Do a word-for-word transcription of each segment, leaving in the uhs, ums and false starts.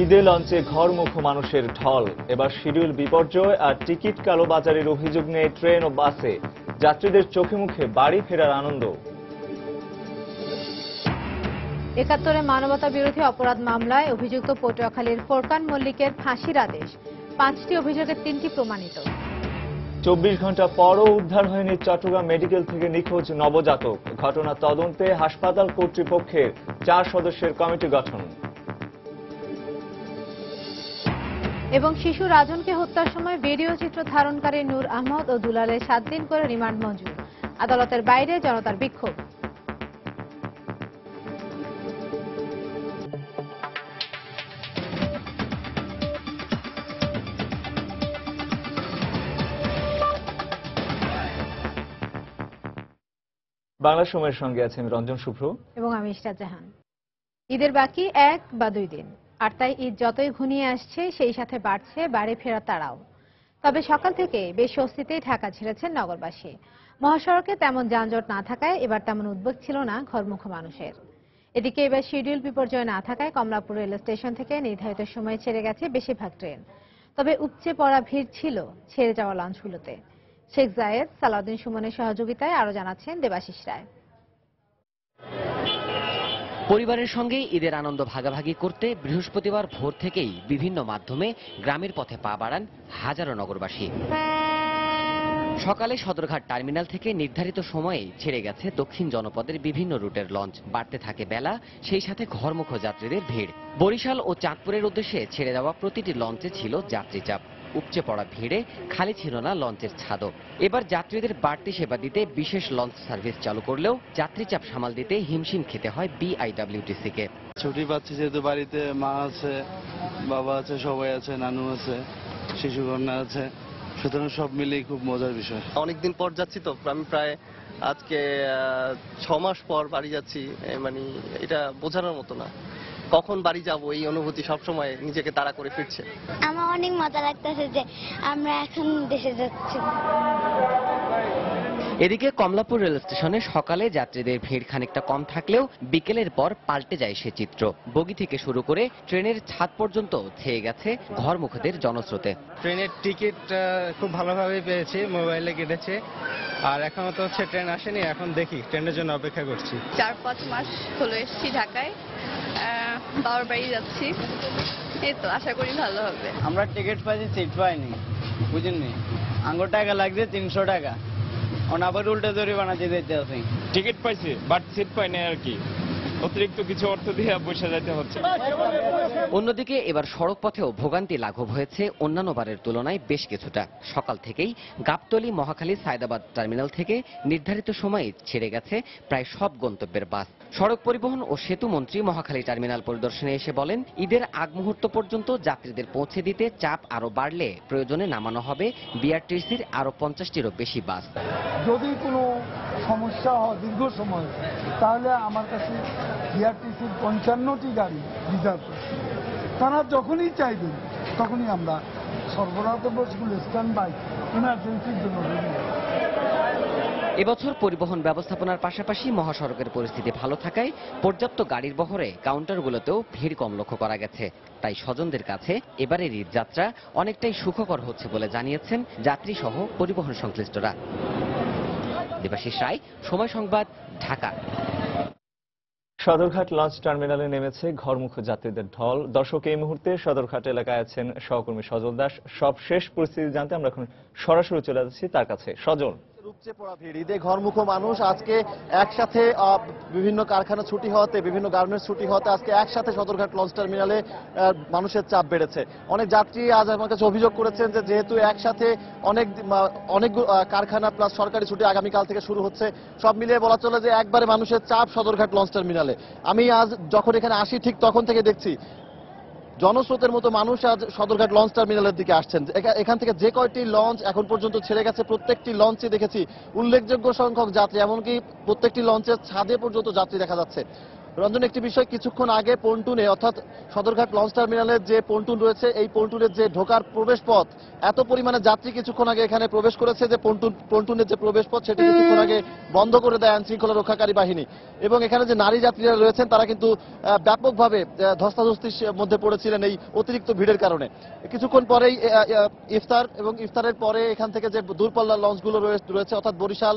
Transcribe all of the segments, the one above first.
ईदे लंचे घरमुख मानुषेर ढल एबार शिड्यूल विपर्जय और टिकिट कालोबाजारेर अभियोग निये ट्रेन और बासे यात्रीदेर चोखे मुखे बाड़ी फेरार आनंद। इकहत्तर मानवता बिरोधी अपराध मामलाय अभियुक्त पटुयाखालीर फरकान मल्लिकेर फाँसिर आदेश पांचटी अभियोगेर तीनटी प्रमाणित। चौबीस घंटा परो उद्धार हयनि चट्टग्राम मेडिकल थेके निखोज नवजातक घटना तदन्ते हासपाताल कर्तृपक्षेर चार सदस्येर कमिटी गठन। एवं शिशु राजन के हत्यार समय भिडियो चित्र धारणकारी नूर आहमद और दुलाले सात दिन करे रिमांड मंजूर आदालतेर बाइरे जनतार विक्षोभ। বাংলা সময়ের সঙ্গে আছেন রঞ্জন শুভ্র এবং আমি ইশরাত জাহান। ঈদের বাকি এক বা দুই দিন আর তাই ঈদ যতই ঘনিয়ে আসছে সেই সাথে বাড়ছে বাড়ি ফেরা তাড়াও। তবে সকাল থেকে বেশ অস্বস্তিতেই ঢাকা ছেড়েছেন নগরবাসী। মহাসড়কে তেমন যানজট না থাকায় এবার তেমন উদ্বেগ ছিল না ঘরমুখো মানুষের। এদিকে এবার শিডিউল বিপর্যয় না থাকায় কমলাপুর রেল স্টেশন থেকে নির্ধারিত সময়ে ছেড়ে গেছে বেশিরভাগ ট্রেন। তবে উপচে পড়া ভিড় ছিল ছেড়ে যাওয়া লঞ্চগুলোতে। শেখ জায়েদ সালাউদ্দিন সুমনের সহযোগিতায় আরো জানাচ্ছেন দেবাশিস রায়। পরিবারের সঙ্গে ঈদের আনন্দ ভাগাভাগি করতে বৃহস্পতিবার ভোর থেকেই বিভিন্ন মাধ্যমে গ্রামের পথে পা বাড়ান হাজারো নগরবাসী। সকালে সদরঘাট টার্মিনাল থেকে নির্ধারিত সময়ে ছেড়ে গেছে দক্ষিণ জনপদের বিভিন্ন রুটের লঞ্চ। বাড়তে থাকে বেলা, সেই সাথে ঘরমুখ যাত্রীদের ভিড়। বরিশাল ও চাঁদপুরের উদ্দেশ্যে ছেড়ে যাওয়া প্রতিটি লঞ্চে ছিল যাত্রীচাপ। উপচে পড়া ভিড়ে খালি ছিল না লঞ্চের ছাদও। এবার যাত্রীদের বাড়তি সেবা দিতে বিশেষ লঞ্চ সার্ভিস চালু করলেও যাত্রী চাপ সামাল দিতে হিমশিম খেতে হয় বিআইডব্লিউটিসি কে। ছুটি পাচ্ছি যেহেতু বাড়িতে মা আছে, বাবা আছে, সবাই আছে, নানু আছে, শিশুকন্যা আছে, সুতরাং সব মিলেই খুব মজার বিষয়। অনেকদিন পর যাচ্ছি তো, আমি প্রায় আজকে ছ মাস পর বাড়ি যাচ্ছি, মানে এটা বোঝানোর মতো না। কখন বাড়ি যাব এই অনুভূতি সব সময় নিজেকে তাড়া করে ফিরছে। আমার অনেক মজা লাগতেছে যে আমরা এখন দেশে যাচ্ছি। এদিকে কমলাপুর রেল স্টেশনে সকালে যাত্রীদের ভিড় খানিকটা কম থাকলেও বিকেলের পর পাল্টে যায় সে চিত্র। বগি থেকে শুরু করে ট্রেনের ছাদ পর্যন্ত ছেয়ে গেছে ঘরমুখদের জনস্রোতে। ট্রেনের টিকিট খুব ভালোভাবে পেয়েছি, মোবাইলে কেটেছে, আর এখনো তো হচ্ছে ট্রেন আসেনি, এখন দেখি ট্রেনের জন্য অপেক্ষা করছি। চার পাঁচ মাস হলো এসেছি ঢাকায়, বাবার বাড়ি যাচ্ছি, এই তো আশা করি ভালো হবে। আমরা টিকিট পাইছি, সিট পাইনি, বুঝেননি, আঙ্গুর টাকা লাগছে তিনশো টাকা। টিকিট পাইছি বাট সিট পাইনি আর কি, অতিরিক্ত কিছু অর্থ দিয়ে বসে যেতে হচ্ছে। অন্যদিকে এবার সড়ক পথেও ভোগান্তি লাঘব হয়েছে অন্যান্য বারের তুলনায় বেশ কিছুটা। সকাল থেকেই গাবতলী, মহাখালী, সায়দাবাদ টার্মিনাল থেকে নির্ধারিত সময়ে ছেড়ে গেছে প্রায় সব গন্তব্যের বাস। সড়ক পরিবহন ও সেতু মন্ত্রী মহাখালী টার্মিনাল পরিদর্শনে এসে বলেন, ঈদের আগ মুহূর্ত পর্যন্ত যাত্রীদের পৌঁছে দিতে চাপ আরো বাড়লে প্রয়োজনে নামানো হবে বিআরটিসির আরো পঞ্চাশটিরও বেশি বাস। যদি কোনো সমস্যা হয় দীর্ঘ সময়, তাহলে আমার কাছে বিআরটিসির পঞ্চান্নটি গাড়ি রিজার্ভ, তারা যখনই চাইবেন তখনই আমরা সর্বরাত বসগুলো স্ট্যান্ড বাই ইমার্জেন্সির জন্য। এবছর পরিবহন ব্যবস্থাপনার পাশাপাশি মহাসড়কের পরিস্থিতি ভালো থাকায় পর্যাপ্ত গাড়ির বহরে কাউন্টারগুলোতেও ভিড় কম লক্ষ্য করা গেছে। তাই স্বজনদের কাছে এবারের ঈদ যাত্রা অনেকটাই সুখকর হচ্ছে বলে জানিয়েছেন যাত্রী সহ পরিবহন সংশ্লিষ্টরা। দেবাশিস রায়, সময় সংবাদ, ঢাকা। সদরঘাট লঞ্চ টার্মিনালে নেমেছে ঘরমুখ যাত্রীদের ঢল। দর্শক, এই মুহূর্তে সদরঘাট এলাকায় আছেন সহকর্মী সজল দাস। সব শেষ পরিস্থিতি জানতে আমরা এখন সরাসরি চলে যাচ্ছি তার কাছে। সজল, উপচে পড়া ভিড়, ঈদে ঘরমুখ মানুষ আজকে একসাথে বিভিন্ন কারখানা ছুটি হওয়াতে, বিভিন্ন গার্মেন্টস ছুটি হওয়াতে আজকে একসাথে সদরঘাট লঞ্চ টার্মিনালে মানুষের চাপ বেড়েছে। অনেক যাত্রী আজ আমার কাছে অভিযোগ করেছেন যে যেহেতু একসাথে অনেক অনেক কারখানা প্লাস সরকারি ছুটি আগামীকাল থেকে শুরু হচ্ছে, সব মিলিয়ে বলা চলে যে একবারে মানুষের চাপ সদরঘাট লঞ্চ টার্মিনালে। আমি আজ যখন এখানে আসি ঠিক তখন থেকে দেখছি জনস্রোতের মতো মানুষ আজ সদরঘাট লঞ্চ টার্মিনালের দিকে আসছেন। এখান থেকে যে কয়টি লঞ্চ এখন পর্যন্ত ছেড়ে গেছে প্রত্যেকটি লঞ্চে দেখেছি উল্লেখযোগ্য সংখ্যক যাত্রী, এমনকি প্রত্যেকটি লঞ্চের ছাদে পর্যন্ত যাত্রী দেখা যাচ্ছে। रंजन एक विषय किछुक्षण आगे पन्टुने अर्थात सदरघाट लंच टार्मिनाले जे पन्टुन रयेछे एई पन्टुने जे ढोकार प्रवेश पथ एत परिमाणे यात्री किछुक्षण आगे एखाने प्रवेश करेछे जे पन्टुन पन्टुनेर जे प्रवेश पथ सेटी किछुक्षण आगे बंध करे देय आईन श्रृंखला रक्षाकारी बाहिनी एबं एखाने जे नारी यात्रीरा रयेछेन तारा किन्तु व्यापकभावे धस्ताधस्तिर मध्ये पड़ेछिलेन एई अतिरिक्त भीड़ेर कारणे किछुक्षण परेई इफतार एबं इफतारेर परे एखान थेके जे दूरपाल्लार लंचगुलो रयेछे अर्थात बरिशाल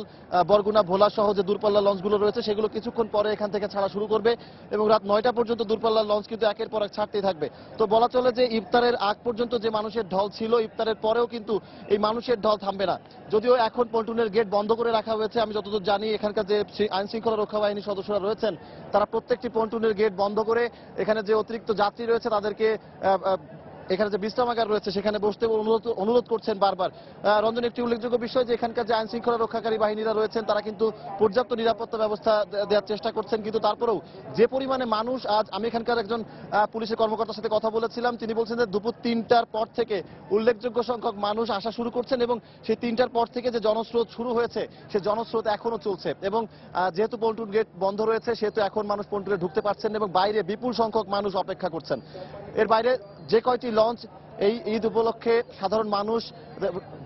बरगुना भोला सह जे दूरपाल्लार लंचगुलो रयेछे सेगुलो किछुक्षण परे एखान थेके छाड़ा शुरू कर दूरपाल्लार लंच किन्तु एकेर पर एक छाड़तेई थाकबे तो बला चले जे इफतारेर आग पर्यन्त जे मानुषेर ढल छिलो इफतारेर परेओ किन्तु एई मानुषेर ढल थामबे ना यदिओ एखन पन्टुनेर गेट बंध करे राखा हयेछे आमि यतदूर जानि एखानकार जे आईन श्रृंखला रक्षा बाहिनीर सदस्यरा रयेछेन तारा प्रत्येकटी पन्टुनेर गेट बंध करे एखाने जे अतिरिक्त यात्री रयेछे तादेरके এখানে যে বিশ্রামাগার রয়েছে সেখানে বসতে অনুরোধ করছেন বারবার। রঞ্জন একটি উল্লেখযোগ্য বিষয় যে এখানকার যে আইন শৃঙ্খলা রক্ষাকারী বাহিনীরা রয়েছেন তারা কিন্তু পর্যাপ্ত নিরাপত্তা ব্যবস্থা দেওয়ার চেষ্টা করছেন কিন্তু তারপরেও যে পরিমাণে মানুষ আজ আমি এখানকার একজন পুলিশের কর্মকর্তার সাথে কথা বলেছিলাম তিনি বলছেন যে দুপুর তিনটার পর থেকে উল্লেখযোগ্য সংখ্যক মানুষ আসা শুরু করছেন এবং সেই তিনটার পর থেকে যে জনস্রোত শুরু হয়েছে সেই জনস্রোত এখনো চলছে এবং যেহেতু পন্টুন গেট বন্ধ রয়েছে সেহেতু এখন মানুষ পন্টুনে ঢুকতে পারছেন এবং বাইরে বিপুল সংখ্যক মানুষ অপেক্ষা করছেন। এর বাইরে যে কয়টি লঞ্চ এই ঈদ উপলক্ষে সাধারণ মানুষ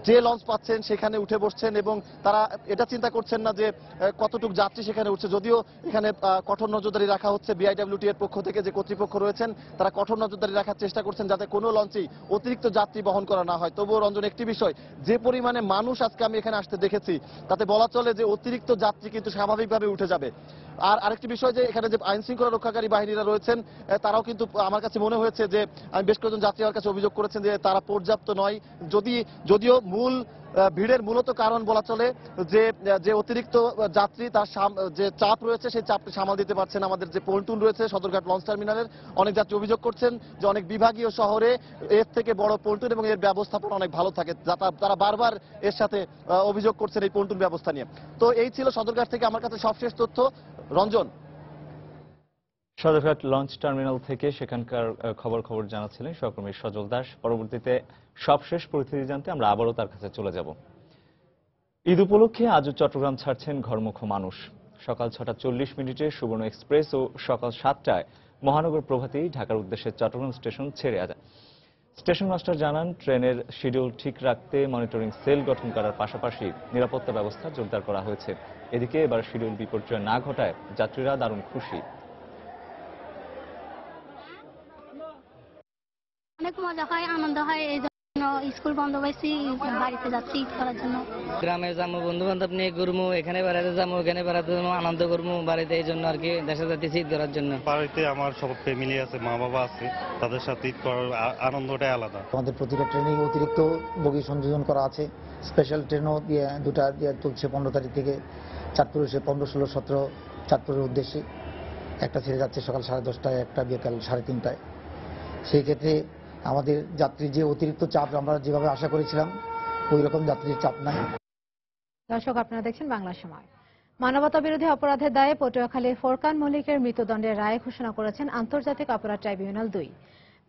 যে লঞ্চ পাচ্ছেন সেখানে উঠে বসছেন এবং তারা এটা চিন্তা করছেন না যে কতটুক যাত্রী সেখানে উঠছে যদিও এখানে কঠোর নজরদারি রাখা হচ্ছে বিআইডব্লিউটি এর পক্ষ থেকে যে কর্তৃপক্ষ রয়েছেন তারা কঠোর নজরদারি রাখার চেষ্টা করছেন যাতে কোনো লঞ্চেই অতিরিক্ত যাত্রী বহন করা না হয়। তবুও রঞ্জন একটি বিষয় যে পরিমাণে মানুষ আজকে আমি এখানে আসতে দেখেছি তাতে বলা চলে যে অতিরিক্ত যাত্রী কিন্তু স্বাভাবিকভাবে উঠে যাবে। আর আরেকটি বিষয় যে এখানে যে আইন শৃঙ্খলা রক্ষাকারী বাহিনীরা রয়েছেন তারাও কিন্তু আমার কাছে মনে হয়েছে যে আমি বেশ কয়েকজন যাত্রী আমার কাছে অভিযোগ করেছেন যে তারা পর্যাপ্ত নয় যদি যদিও মূল ভিড়ের মূলত কারণ বলা চলে যে যে অতিরিক্ত যাত্রী তার যে চাপ রয়েছে সেই চাপটি সামাল দিতে পারছেন আমাদের যে পন্টুন রয়েছে সদরঘাট লঞ্চ টার্মিনালের অনেক যাত্রী অভিযোগ করছেন যে অনেক বিভাগীয় শহরে এর থেকে বড় পন্টুন এবং এর ব্যবস্থাপনা অনেক ভালো থাকে তারা বারবার এর সাথে অভিযোগ করছেন এই পন্টুন ব্যবস্থা নিয়ে। তো এই ছিল সদরঘাট থেকে আমার কাছে সবশেষ তথ্য। রঞ্জন সদরঘাট লঞ্চ টার্মিনাল থেকে সেখানকার খবর খবর জানাচ্ছিলেন সহকর্মী সজল দাস। পরবর্তীতে সবশেষ পরিস্থিতি জানতে আমরা আবারও তার কাছে চলে যাব। ঈদ উপলক্ষে আজও চট্টগ্রাম ছাড়ছেন ঘরমুখ মানুষ। সকাল ছটা চল্লিশ মিনিটে সুবর্ণ এক্সপ্রেস ও সকাল সাতটায় মহানগর প্রভাতী ঢাকার উদ্দেশ্যে চট্টগ্রাম স্টেশন ছেড়ে যায়। স্টেশন মাস্টার জানান ট্রেনের শিডিউল ঠিক রাখতে মনিটরিং সেল গঠন করার পাশাপাশি নিরাপত্তা ব্যবস্থা জোরদার করা হয়েছে। এদিকে এবার শিডিউল বিপর্যয় না ঘটায় যাত্রীরা দারুণ খুশি। অনেক মজা হয়, আনন্দ হয়, এই জন্য স্কুল বন্ধ পাইছি, বাড়িতে যাচ্ছি ঈদ করার জন্য। গ্রামে যাবো, বন্ধু বান্ধব নিয়ে ঘুরবো, এখানে বেড়াতে যাবো, এখানে বেড়াতে যাবো, আনন্দ করবো বাড়িতে, এই জন্য আর কি দেশে যাচ্ছি ঈদ করার জন্য। বাড়িতে আমার সব ফ্যামিলি আছে, মা বাবা আছে, তাদের সাথে ঈদ করার আনন্দটাই আলাদা। আমাদের প্রতিটা ট্রেনে অতিরিক্ত বগি সংযোজন করা আছে, স্পেশাল ট্রেনও দুটা চলছে পনেরো তারিখ থেকে চাঁদপুর এসে পনেরো ষোলো সতেরো চাঁদপুরের উদ্দেশ্যে, একটা ছেড়ে যাচ্ছে সকাল সাড়ে দশটায়, একটা বিকাল সাড়ে তিনটায়। সেই ক্ষেত্রে আমাদের যাত্রী যে অতিরিক্ত চাপ আমরা যেভাবে আশা করেছিলাম ওই রকম যাত্রীর চাপ নাই। দর্শক আপনারা দেখছেন বাংলা সময়। মানবতা বিরোধী অপরাধের দায়ে পটুয়াখালীর ফোরকান মল্লিকের মৃত্যুদণ্ডের রায় ঘোষণা করেছেন আন্তর্জাতিক অপরাধ ট্রাইব্যুনাল দুই।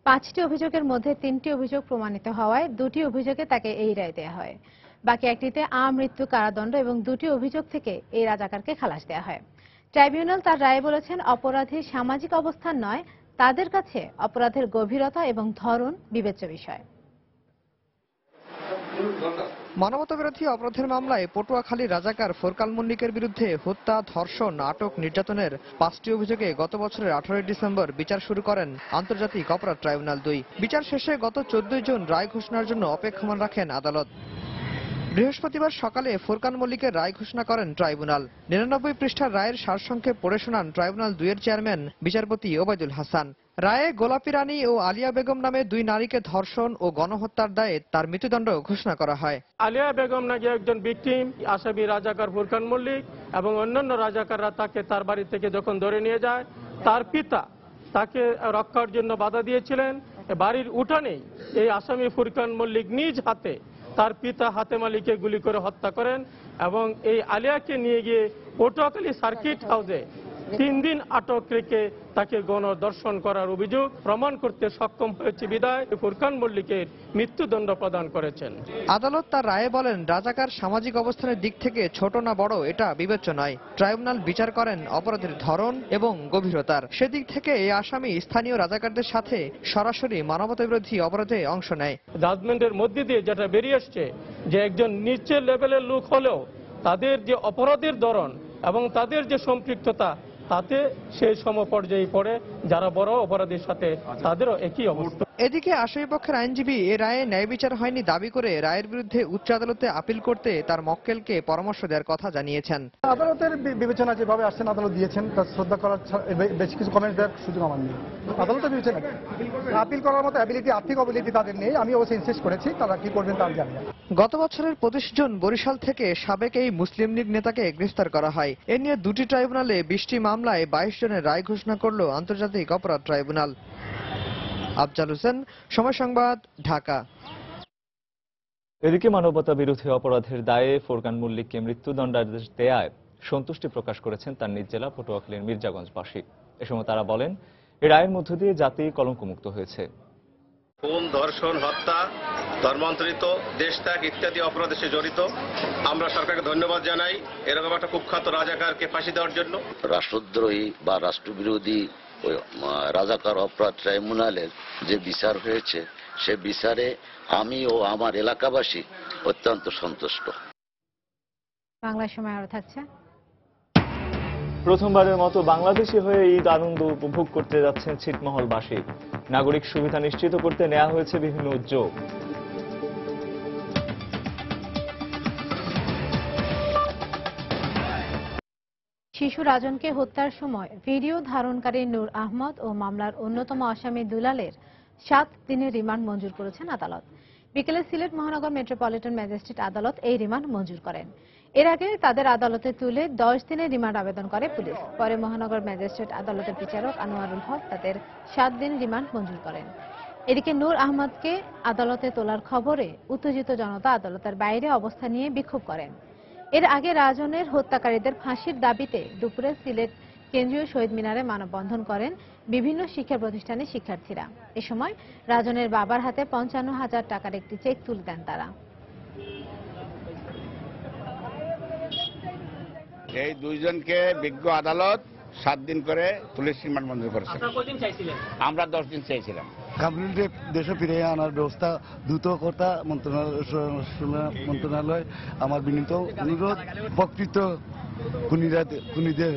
পাঁচটি অভিযোগের মধ্যে তিনটি অভিযোগ প্রমাণিত হওয়ায় দুটি অভিযোগে তাকে এই রায় দেওয়া হয়, বাকি একটিতে আমৃত্যু কারাদণ্ড এবং দুটি অভিযোগ থেকে এই রাজাকারকে খালাস দেওয়া হয়। ট্রাইব্যুনাল তার রায়ে বলেছেন অপরাধী সামাজিক অবস্থান নয়, তাদের কাছে অপরাধের গভীরতা এবং ধরন বিবেচ্য বিষয়। মানবতাবিরোধী অপরাধের মামলায় পটুয়াখালীর রাজাকার ফোরকান মল্লিকের বিরুদ্ধে হত্যা, ধর্ষণ, আটক, নির্যাতনের পাঁচটি অভিযোগে গত বছরের আঠারোই ডিসেম্বর বিচার শুরু করেন আন্তর্জাতিক অপরাধ ট্রাইব্যুনাল দুই। বিচার শেষে গত চোদ্দই জুন রায় ঘোষণার জন্য অপেক্ষমান রাখেন আদালত। বৃহস্পতিবার সকালে ফোরকান মল্লিকের রায় ঘোষণা করেন ট্রাইব্যুনাল। নিরানব্বই পৃষ্ঠার রায়ের সারসংক্ষেপ পড়ে শোনান ট্রাইব্যুনাল দুইয়ের চেয়ারম্যান বিচারপতি ওবায়দুল হাসান। রায়ে গোলাপী রানী ও আলিয়া বেগম নামে দুই নারীকে ধর্ষণ ও গণহত্যার দায়ে তার মৃত্যুদণ্ড ঘোষণা করা হয়। আলিয়া বেগম নাকি একজন ভিকটিম, আসামি রাজাকার ফোরকান মল্লিক এবং অন্যান্য রাজাকাররা তাকে তার বাড়ি থেকে যখন ধরে নিয়ে যায় তার পিতা তাকে রক্ষার জন্য বাধা দিয়েছিলেন। বাড়ির উঠানেই এই আসামি ফোরকান মল্লিক নিজ হাতে তার পিতা হাতেম আলীকে গুলি করে হত্যা করেন এবং এই আলিয়াকে নিয়ে গিয়ে পটুয়াখালী সার্কিট হাউসে तीन दिन आटक रेखे ताके गणधर्षण करार अभियोग प्रमाण करते सक्षम हयेछे बिदाय फुरकान मल्लिकेर मृत्युदंड प्रदान करेछेन। आदालत तार राये बोलेन राजाकार सामाजिक अवस्थानेर दिक थेके छोट ना बड़ एटा बिवेच्य नय। ट्राइब्यूनल विचार करेन अपराधेर धरन एवं गभीरतार। सेदिक थेके एई आसामी स्थानीय राजाकारदेर साथे सरासरि मानवता बिरोधी अपराधे अंश नेय। जाजमेंटेर मध्य दिये जेटा बेरिये आसछे जे एकजन नीचे लेभेलेर लोक हलेओ तादेर जे अपराधेर धरन एवं तादेर जे सम्पृक्तता তাতে সেই সমপর্যায়ে পড়ে যারা বড় অপরাধীর সাথে তাদেরও একই অবস্থা। এদিকে আসামি পক্ষের আইনজীবী এ রায়ে ন্যায় বিচার হয়নি দাবি করে রায়ের বিরুদ্ধে উচ্চ আদালতে আপিল করতে তার মক্কেলকে পরামর্শ দেওয়ার কথা জানিয়েছেন। আদালতের বিবেচনা যেভাবে আসছেন আদালত দিয়েছেন তার শ্রদ্ধা করার বেশ কিছু কমেন্ট দেওয়ার সুযোগ আমার নেই। আদালতের বিবেচনা আপিল করার মতো অ্যাবিলিটি আর্থিক অ্যাবিলিটি তাদের নেই। আমি অবশ্যই ইনসিস্ট করেছি তারা কি করবেন তা আমি জানি না। গত বছরের পঁচিশ জুন বরিশাল থেকে সাবেক এই মুসলিম লীগ নেতাকে গ্রেফতার করা হয়। এ নিয়ে দুটি ট্রাইব্যুনালে বিশটি মামলায় বাইশ জনের রায় ঘোষণা করলো আন্তর্জাতিক অপরাধ ট্রাইব্যুনাল। আফজাল হোসেন, সময় সংবাদ, ঢাকা। এদিকে মানবতা বিরোধী অপরাধের দায়ে ফোরকান মল্লিককে মৃত্যুদণ্ডাদেশ দেয়ায় সন্তুষ্টি প্রকাশ করেছেন তার নিজ জেলা পটুয়াখালীর মির্জাগঞ্জবাসী। এ সময় তারা বলেন এই রায়ের মধ্য দিয়ে জাতি কলঙ্কমুক্ত হয়েছে। খুন, ধর্ষণ, হত্যা, ধর্মান্তরিত, দেশত্যাগ ইত্যাদি অপরাধের সাথে জড়িত। আমরা সরকারকে ধন্যবাদ জানাই এরকম একটা কুখ্যাত রাজাকারকে ফাঁসি দেওয়ার জন্য। রাষ্ট্রদ্রোহী বা রাষ্ট্রবিরোধী রাজাকার অপরাধ ট্রাইব্যুনালের যে বিচার হয়েছে সে বিচারে আমি ও আমার এলাকাবাসী অত্যন্ত সন্তুষ্ট। বাংলায় সময় আরো থাকছে। প্রথমবারের মতো বাংলাদেশি হয়ে ঈদ আনন্দ উপভোগ করতে যাচ্ছেন ছিটমহলবাসী। নাগরিক সুবিধা নিশ্চিত করতে নেওয়া হয়েছে বিভিন্ন উদ্যোগ। শিশু রাজনকে হত্যার সময় ভিডিও ধারণকারী নূর আহমদ ও মামলার অন্যতম আসামি দুলালের সাত দিনের রিমান্ড মঞ্জুর করেছেন আদালত। বিকেলে সিলেট মহানগর মেট্রোপলিটন ম্যাজিস্ট্রেট আদালত এই রিমান্ড মঞ্জুর করেন। এর আগে তাদের আদালতে তুলে দশ দিনের রিমান্ড আবেদন করে পুলিশ। পরে মহানগর ম্যাজিস্ট্রেট আদালতের বিচারক আনোয়ারুল হক তাদের সাত দিন রিমান্ড মঞ্জুর করেন। এদিকে নূর আহমদকে আদালতে তোলার খবরে উত্তেজিত জনতা আদালতের বাইরে অবস্থান নিয়ে বিক্ষোভ করেন। এর আগে রাজনের হত্যাকারীদের ফাঁসির দাবিতে দুপুরে সিলেট কেন্দ্রীয় শহীদ মিনারে মানববন্ধন করেন বিভিন্ন শিক্ষা প্রতিষ্ঠানের শিক্ষার্থীরা। এ সময় রাজনের বাবার হাতে পঞ্চান্ন হাজার টাকার একটি চেক তুলে দেন তারা। এই দুইজনকে বিজ্ঞ আদালত সাত দিন করে পুলিশ রিমান্ড মঞ্জুর করেছে। আমরা দশ দিন চাইছিলাম। কামরুলকে দেশে ফিরে আনার ব্যবস্থা দ্রুত কর্তা মন্ত্রণালয় আমার বিনীত অনুরোধ। প্রকৃত খুনিরা খুনিদের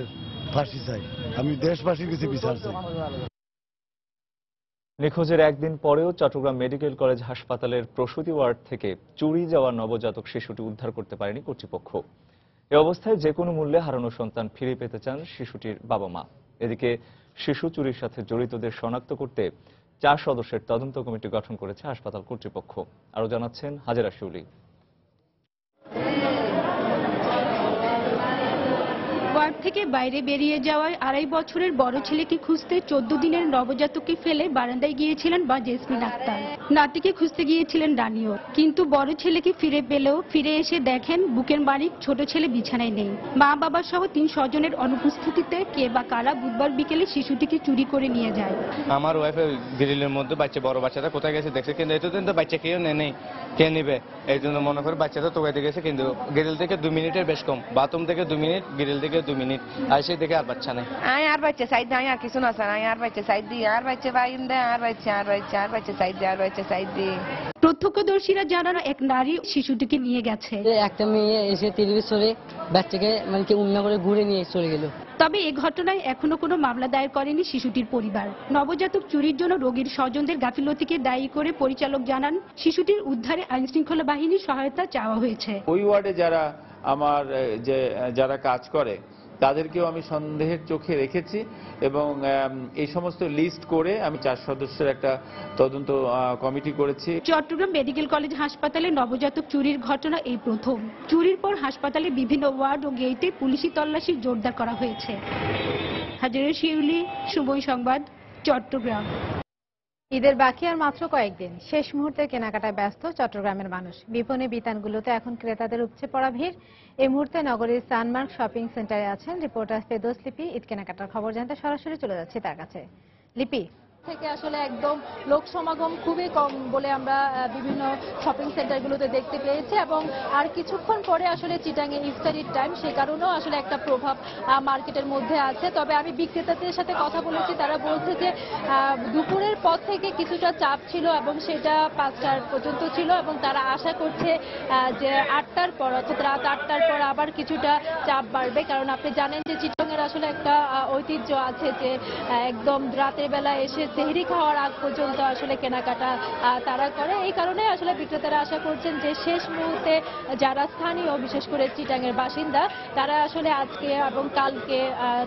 ফাঁসি চাই। আমি দেশবাসীর কাছে বিচার চাই। নিখোঁজের একদিন পরেও চট্টগ্রাম মেডিকেল কলেজ হাসপাতালের প্রসূতি ওয়ার্ড থেকে চুরি যাওয়া নবজাতক শিশুটি উদ্ধার করতে পারেনি কর্তৃপক্ষ। এ অবস্থায় যে কোনো মূল্যে হারানো সন্তান ফিরে পেতে চান শিশুটির বাবা মা। এদিকে শিশু চুরির সাথে জড়িতদের শনাক্ত করতে চার সদস্যের তদন্ত কমিটি গঠন করেছে হাসপাতাল কর্তৃপক্ষ। আরও জানাচ্ছেন হাজেরা শিউলি। ওয়ার্ড থেকে বাইরে বেরিয়ে যাওয়ায় আড়াই বছরের বড় ছেলেকে খুঁজতে চোদ্দ দিনের নবজাতককে ফেলে বারান্দায় গিয়েছিলেন বা জেসমিন আক্তার। নাতিকে খুঁজতে গিয়েছিলেন রানিও। কিন্তু বড় ছেলেকে ফিরে পেলেও ফিরে এসে দেখেন বুকের মালিক ছোট ছেলে বিছানায় নেই। মা বাবা সহ তিন স্বজনের অনুপস্থিতিতে কে বা কারা বুধবার বিকেলে শিশুটিকে চুরি করে নিয়ে যায়। আমার ওয়াইফের গ্রিলের মধ্যে বাচ্চা বড় বাচ্চাটা কোথায় গেছে দেখছে, কিন্তু এতদিন তো বাচ্চা কেউ নেই, কে নেবে? এই জন্য মনে করে বাচ্চাটা তোকাইতে গেছে, কিন্তু গ্রিল থেকে দুই মিনিটের বেশ কম, বাথরুম থেকে দুই মিনিট গ্রিল থেকে দুই মিনিট আসে দেখে আর বাচ্চা নেই। আয় আর বাচ্চা সাইড দিয়ে আর কিছু না স্যার, আয় আর বাচ্চা সাইড দিয়ে আর বাচ্চা বাইন দেয় আর বাচ্চা আর বাচ্চা আর বাচ্চা সাইড দিয়ে আর বাচ্চা সাইড দিয়ে। প্রত্যক্ষদর্শীরা জানানো এক নারী শিশুটিকে নিয়ে গেছে। একটা মেয়ে এসে তিন বছরে বাচ্চাকে মানে উন্না করে ঘুরে নিয়ে চলে গেল। তবে এই ঘটনায় এখনো কোনো মামলা দায়ের করেনি শিশুটির পরিবার। নবজাতক চুরির জন্য রোগীর স্বজনদের গাফিলতিকে দায়ী করে পরিচালক জানান শিশুটির উদ্ধারে আইনশৃঙ্খলা বাহিনীর সহায়তা চাওয়া হয়েছে। ওই ওয়ার্ডে যারা আমার যে যারা কাজ করে তাদেরকেও আমি সন্দেহের চোখে রেখেছি এবং এই সমস্ত লিস্ট করে আমি চার সদস্যের একটা তদন্ত কমিটি করেছি। চট্টগ্রাম মেডিকেল কলেজ হাসপাতালে নবজাতক চুরির ঘটনা এই প্রথম। চুরির পর হাসপাতালে বিভিন্ন ওয়ার্ড ও গেইটে পুলিশি তল্লাশি জোরদার করা হয়েছে। হাজার শিউলি, সময় সংবাদ, চট্টগ্রাম। ईदेर बाकी आर मात्र कयेकदिन शेष मुहूर्ते केनाकाटाय़ ब्यस्त चट्टग्रामेर मानुष विपणी बितानगुलोते एखन क्रेतादेर उपचे पड़ा भीड़ ए मुहूर्ते नगरेर सानमार्क शपिंग सेंटारे आछेन रिपोर्टार फेदोस लिपि ईद केनाकाटार खबर जानते सरासरि चले जाच्छे तार काछे लिपि থেকে আসলে একদম লোক সমাগম খুবই কম বলে আমরা বিভিন্ন শপিং সেন্টারগুলোতে দেখতে পেয়েছি এবং আর কিছুক্ষণ পরে আসলে চিটাংয়ে ইফতারির টাইম সে কারণেও আসলে একটা প্রভাব মার্কেটের মধ্যে আছে। তবে আমি বিক্রেতাদের সাথে কথা বলেছি, তারা বলছে যে দুপুরের পর থেকে কিছুটা চাপ ছিল এবং সেটা পাঁচটার পর্যন্ত ছিল এবং তারা আশা করছে যে আটটার পর অর্থাৎ রাত আটটার পর আবার কিছুটা চাপ বাড়বে, কারণ আপনি জানেন যে চিটাংয়ের আসলে একটা ঐতিহ্য আছে যে একদম রাতের বেলা এসে सेहरी खावार आग पर्यन्त आसले केनाकाटा तारा करे। एई कारणे आसले विक्रेतारा आशा करछेन जे शेष मुहूर्ते जारा स्थानीय विशेष करे चिटांगेर बासिंदा तारा आसले आजके एबं कालके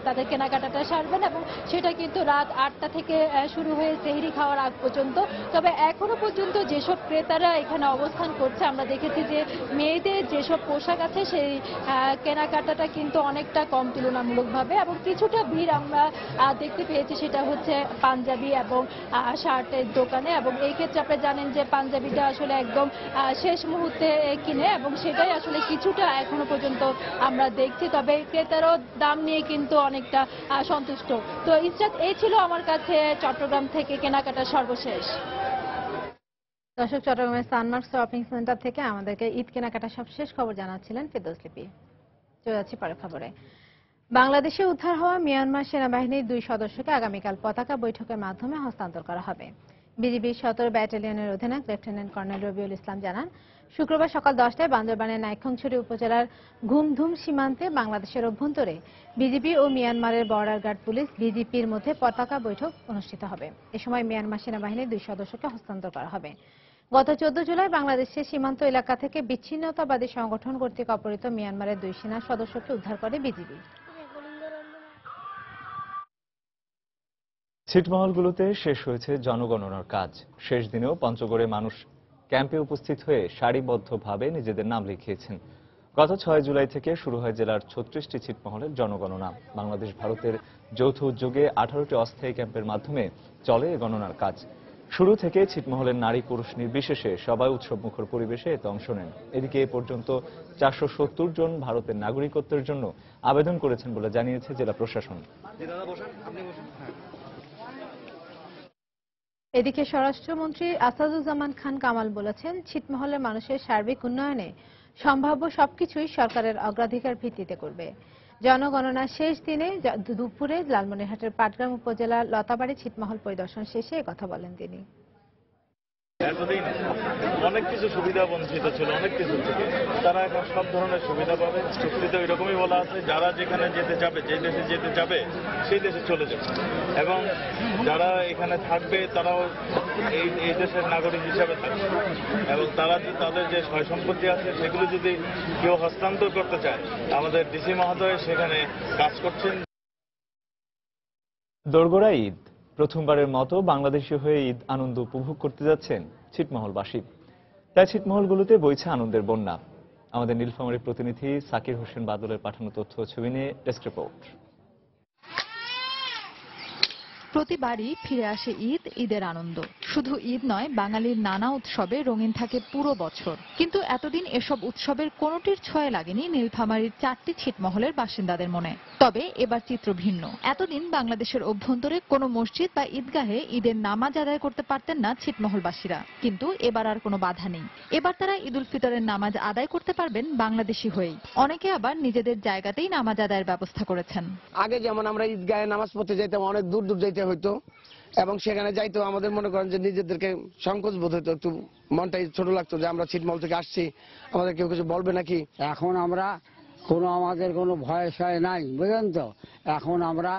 तादेर केनाकाटाटा सारबेन एबं सेटा किन्तु रात आठटा थेके शुरू हये सेहरी खावार आग पर्यन्त। तबे एखोनो पर्यन्त जेसब क्रेतारा एखाने अवस्थान करछे आमरा देखेछि जे मेयेदेर जेसब पोशाक आछे सेई केनाकाटाटा किन्तु अनेकटा कम तुलनामूलकभावे एबं किछुटा भिड़ आमरा देखते पेयेछि सेटा हच्छे पांजाबी এবং শার্টের দোকানে এবং এই ক্ষেত্রে আপনি জানেন যে পাঞ্জাবিটা আসলে একদম শেষ মুহূর্তে কিনে এবং সেটাই আসলে কিছুটা এখনো পর্যন্ত আমরা দেখছি। তবে ক্রেতারও দাম নিয়ে কিন্তু অনেকটা সন্তুষ্ট। তো ইসরাত, এই ছিল আমার কাছে চট্টগ্রাম থেকে কেনাকাটা সর্বশেষ। দর্শক, চট্টগ্রামের সানমার্ক শপিং সেন্টার থেকে আমাদেরকে ঈদ কেনাকাটা সবশেষ খবর জানাচ্ছিলেন ফেরদৌস লিপি। চলে যাচ্ছি পরের খবরে। বাংলাদেশে উদ্ধার হওয়া মিয়ানমার সেনাবাহিনীর দুই সদস্যকে আগামীকাল পতাকা বৈঠকের মাধ্যমে হস্তান্তর করা হবে। বিজিবি সতেরো ব্যাটালিয়নের অধিনায়ক লেফটেন্যান্ট কর্নেল রবিউল ইসলাম জানান, শুক্রবার সকাল দশটায় বান্দরবানের নাইক্ষ্যংছড়ি উপজেলার ঘুমধুম সীমান্তে বাংলাদেশের অভ্যন্তরে বিজিবি ও মিয়ানমারের বর্ডার গার্ড পুলিশ বিজিপির মধ্যে পতাকা বৈঠক অনুষ্ঠিত হবে। এ সময় মিয়ানমার সেনাবাহিনীর দুই সদস্যকে হস্তান্তর করা হবে। গত চোদ্দ জুলাই বাংলাদেশের সীমান্ত এলাকা থেকে বিচ্ছিন্নতাবাদী সংগঠন কর্তৃক অপহৃত মিয়ানমারের দুই সেনা সদস্যকে উদ্ধার করে বিজিবি। ছিটমহলগুলোতে শেষ হয়েছে জনগণনার কাজ। শেষ দিনেও পঞ্চগড়ে মানুষ ক্যাম্পে উপস্থিত হয়ে সারিবদ্ধভাবে নিজেদের নাম লিখিয়েছেন। গত ছয় জুলাই থেকে শুরু হয় জেলার ছত্রিশটি ছিটমহলের জনগণনা। বাংলাদেশ ভারতের যৌথ উদ্যোগে আঠারোটি অস্থায়ী ক্যাম্পের মাধ্যমে চলে এ গণনার কাজ। শুরু থেকে ছিটমহলের নারী পুরুষ নির্বিশেষে সবাই উৎসবমুখর পরিবেশে এতে অংশ নেন। এদিকে এ পর্যন্ত চারশো সত্তর জন ভারতের নাগরিকত্বের জন্য আবেদন করেছেন বলে জানিয়েছে জেলা প্রশাসন। এদিকে স্বরাষ্ট্রমন্ত্রী আসাদুজ্জামান খান কামাল বলেছেন, ছিটমহলের মানুষের সার্বিক উন্নয়নে সম্ভাব্য সবকিছুই সরকারের অগ্রাধিকার ভিত্তিতে করবে। জনগণনা শেষ দিনে দুপুরে লালমনিরহাটের পাটগ্রাম উপজেলার লতাবাড়ি ছিটমহল পরিদর্শন শেষে কথা বলেন তিনি। এতদিন অনেক কিছু সুবিধা বঞ্চিত ছিল, অনেক কিছু থেকে তারা এখন সব ধরনের সুবিধা পাবে। চুক্তিতে ওই রকমই বলা আছে, যারা যেখানে যেতে চাবে, যে দেশে যেতে চাবে সেই দেশে চলে যাবে এবং যারা এখানে থাকবে তারাও এই এই দেশের নাগরিক হিসাবে থাকবে এবং তারা তাদের যে সয় সম্পত্তি আছে সেগুলো যদি কেউ হস্তান্তর করতে চায়, আমাদের ডিসি মহোদয় সেখানে কাজ করছেন। দোরগোড়া ঈদ প্রথমবারের মতো বাংলাদেশি হয়ে ঈদ আনন্দ উপভোগ করতে যাচ্ছেন ছিটমহলবাসী। তাই ছিটমহলগুলোতে বইছে আনন্দের বন্যা। আমাদের নীলফামারী প্রতিনিধি সাকির হোসেন বাদলের পাঠানো তথ্য ছবি নিয়ে ডেস্ক রিপোর্ট। প্রতিবারই ফিরে আসে ঈদ, ঈদের আনন্দ। শুধু ঈদ নয়, বাঙালির নানা উৎসবে রঙিন থাকে পুরো বছর। কিন্তু এতদিন এসব উৎসবের কোনোটির ছয় লাগেনি নীলফামারীর চারটি ছিটমহলের বাসিন্দাদের মনে। তবে এবার চিত্র ভিন্ন। এতদিন বাংলাদেশের অভ্যন্তরে কোনো মসজিদ বা ঈদগাহে ঈদের নামাজ আদায় করতে পারতেন না ছিটমহলবাসীরা, কিন্তু এবার আর কোনো বাধা নেই। এবার তারা ঈদুল ফিতরের নামাজ আদায় করতে পারবেন বাংলাদেশি হয়েই। অনেকে আবার নিজেদের জায়গাতেই নামাজ আদায়ের ব্যবস্থা করেছেন। আগে যেমন আমরা ঈদগাহে নামাজ পড়তে যাইতাম, অনেক দূর দূর যাইতে হইতো এবং সেখানে যাইতো আমাদের মনে করেন যে নিজেদেরকে সংকোচ বোধ হইতো, একটু মনটাই ছোট লাগতো যে আমরা ছিটমহল থেকে আসছি, আমাদের কেউ কিছু বলবে নাকি। এখন আমরা কোনো আমাদের কোনো ভয় ভয় নাই, বুঝলেন তো। এখন আমরা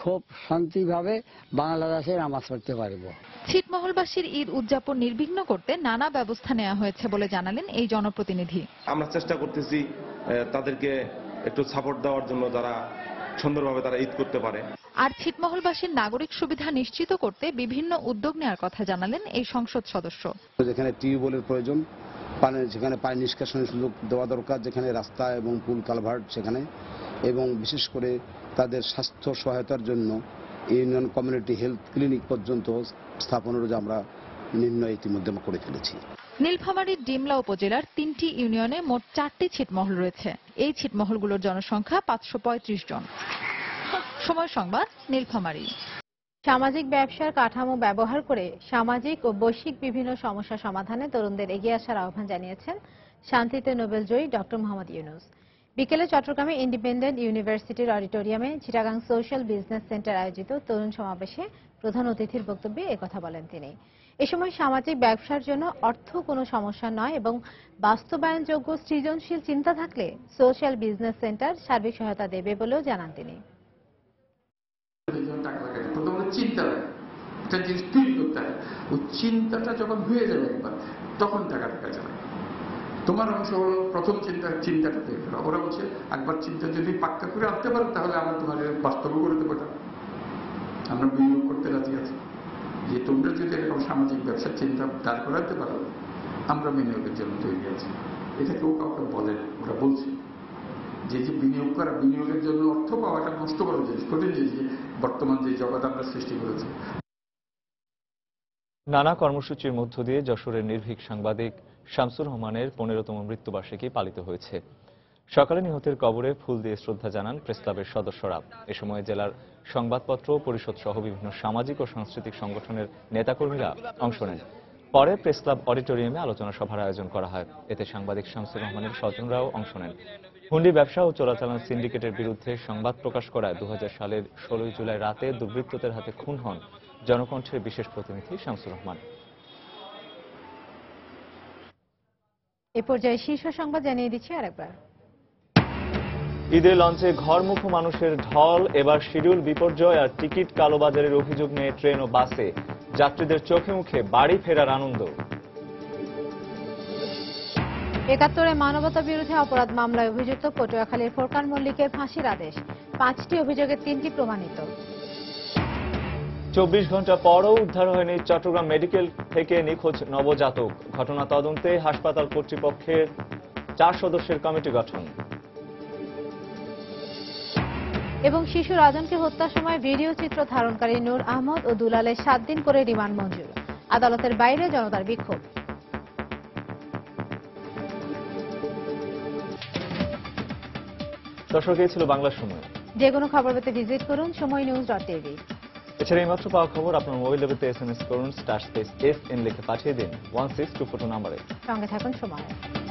খুব শান্তিভাবে বাংলাদেশে নামাজ পড়তে পারবো। ছিটমহলবাসীর ঈদ উদযাপন নির্বিঘ্ন করতে নানা ব্যবস্থা নেওয়া হয়েছে বলে জানালেন এই জনপ্রতিনিধি। আমরা চেষ্টা করতেছি তাদেরকে একটু সাপোর্ট দেওয়ার জন্য, যারা সুন্দরভাবে তারা ঈদ করতে পারে। আর ছিটমহলবাসীর নাগরিক সুবিধা নিশ্চিত করতে বিভিন্ন উদ্যোগ নেওয়ার কথা জানালেন এই সংসদ সদস্য। যেখানে টিউবওয়েলের প্রয়োজন, পানি যেখানে পানি নিষ্কাশনের সুযোগ দেওয়া দরকার, যেখানে রাস্তা এবং পুল কালভার্ট সেখানে, এবং বিশেষ করে তাদের স্বাস্থ্য সহায়তার জন্য ইউনিয়ন কমিউনিটি হেলথ ক্লিনিক পর্যন্ত স্থাপনেরও আমরা নির্ণয় ইতিমধ্যে করে ফেলেছি। নীলফামারীর ডিমলা উপজেলার তিনটি ইউনিয়নে মোট চারটি ছিটমহল রয়েছে। এই ছিটমহলগুলোর জনসংখ্যা পাঁচশো পঁয়ত্রিশ জন। সময় সংবাদ, নীলফামারী। সামাজিক ব্যবসার কাঠামো ব্যবহার করে সামাজিক ও বৈশ্বিক বিভিন্ন সমস্যা সমাধানে তরুণদের এগিয়ে আসার আহ্বান জানিয়েছেন শান্তিতে নোবেল জয়ী ডক্টর মোহাম্মদ ইউনূস। বিকেলে চট্টগ্রামে ইন্ডিপেন্ডেন্ট ইউনিভার্সিটির অডিটোরিয়ামে চিটাগাং সোশ্যাল বিজনেস সেন্টার আয়োজিত তরুণ সমাবেশে প্রধান অতিথির বক্তব্যে একথা বলেন তিনি। এ সময় সামাজিক ব্যবসার জন্য অর্থ কোনো সমস্যা নয় এবং বাস্তবায়নযোগ্য সৃজনশীল চিন্তা থাকলে সোশ্যাল বিজনেস সেন্টার সার্বিক সহায়তা দেবে বলেও জানান তিনি। চিন্তা একটা জিনিস ফিল করতে হয়, ওই চিন্তাটা যখন হয়ে যাবে একবার, তখন টাকা টাকা যাবে। তোমার অংশ হলো প্রথম চিন্তা, চিন্তাটা থেকে ওরা বলছে একবার চিন্তা যদি পাক্কা করে আনতে পারো তাহলে আমরা তোমাদের বাস্তব করে দেবো, আমরা বিনিয়োগ করতে রাজি আছি। যে তোমরা যদি এরকম সামাজিক ব্যবসার চিন্তা দাঁড় করাতে পারো আমরা বিনিয়োগের জন্য তৈরি আছি। এটা কেউ কাউকে বলেন, ওরা বলছে যে যে বিনিয়োগ করা, বিনিয়োগের জন্য অর্থ পাওয়াটা নষ্ট করা জিনিস, কঠিন জিনিস বর্তমান যে জগৎ আমরা সৃষ্টি করেছি। নানা কর্মসূচির মধ্য দিয়ে যশোরের নির্ভীক সাংবাদিক শামসুর রহমানের পনেরোতম মৃত্যুবার্ষিকী পালিত হয়েছে। সকালে নিহতের কবরে ফুল দিয়ে শ্রদ্ধা জানান প্রেস ক্লাবের সদস্যরা। এ সময় জেলার সংবাদপত্র পরিষদ সহ বিভিন্ন সামাজিক ও সাংস্কৃতিক সংগঠনের নেতাকর্মীরা অংশ নেন। পরে প্রেস ক্লাব অডিটোরিয়ামে আলোচনা সভার আয়োজন করা হয়। এতে সাংবাদিক শামসুর রহমানের স্বজনরাও অংশ নেন। হুন্ডি ব্যবসা ও চোরাচালান সিন্ডিকেটের বিরুদ্ধে সংবাদ প্রকাশ করায় দু হাজার সালের ষোলোই জুলাই রাতে দুর্বৃত্তদের হাতে খুন হন জনকণ্ঠের বিশেষ প্রতিনিধি শামসুর রহমান। এ পর্যায়ে শীর্ষ সংবাদ জানিয়ে দিচ্ছি আরেকবার। ঈদে লঞ্চে ঘরমুখো মানুষের ঢল, এবার শিডিউল বিপর্যয় আর টিকিট কালোবাজারের অভিযোগ নিয়ে ট্রেন ও বাসে যাত্রীদের চোখে মুখে বাড়ি ফেরার আনন্দ। একাত্তরে মানবতা বিরোধী অপরাধ মামলায় অভিযুক্ত পটুয়াখালীর ফোরকান মল্লিকের ফাঁসির আদেশ, পাঁচটি অভিযোগের তিনটি প্রমাণিত। চব্বিশ ঘন্টা পরও উদ্ধার হয়নি চট্টগ্রাম মেডিকেল থেকে নিখোঁজ নবজাতক, ঘটনা তদন্তে হাসপাতাল কর্তৃপক্ষের চার সদস্যের কমিটি গঠন। এবং শিশু রাজনকে হত্যার সময় ভিডিও চিত্র ধারণকারী নূর আহমদ ও দুলালের সাত দিন করে রিমান্ড মঞ্জুর, আদালতের বাইরে জনতার বিক্ষোভ। দর্শক, এই ছিল বাংলা সময়। যে কোনো খবর পেতে ভিজিট করুন সময় নিউজ ডট টিভি। এছাড়া এই মাত্র পাওয়া খবর আপনার মোবাইলে পেতে এস এম এস করুন স্টার স্পেস এস এন লিখে পাঠিয়ে দিন one six two four two নাম্বারে। সঙ্গে থাকুন সময়।